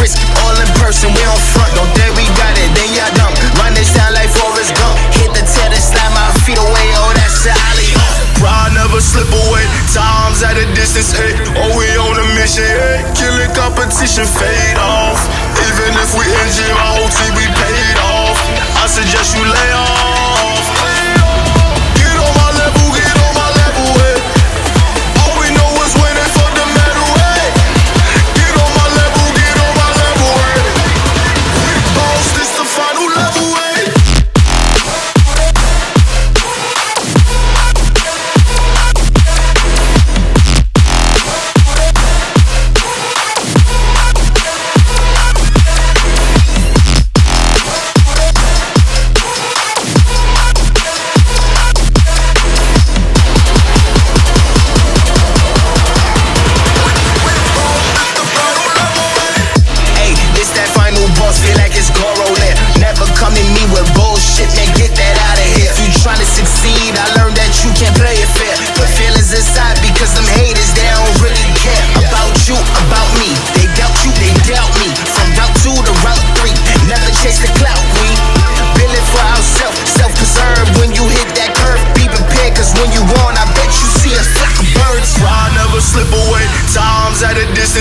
risk, all in person, we on front. Don't think we got it, then y'all dumb. Run this down like Forrest Gump. Hit the tail and slide my feet away, oh that's an alley. Pride never slip away, time's at a distance, ayy. Oh we on a mission, ayy. Killing competition, fade off. Even if we injured, our whole team we paid off. I suggest you lay off.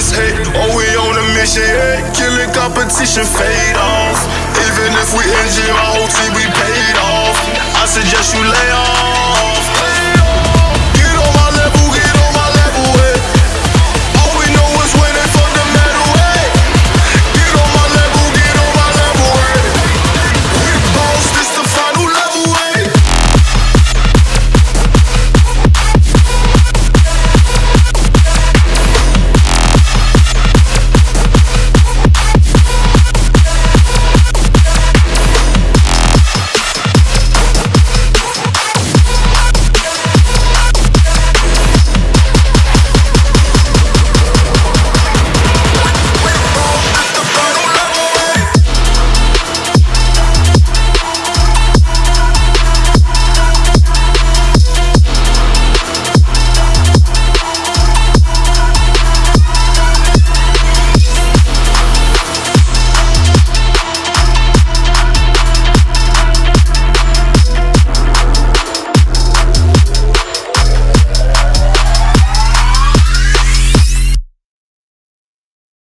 Oh, we on a mission, hey. Killing competition, fade off. Even if we injured, our whole team we paid off. I suggest you lay off.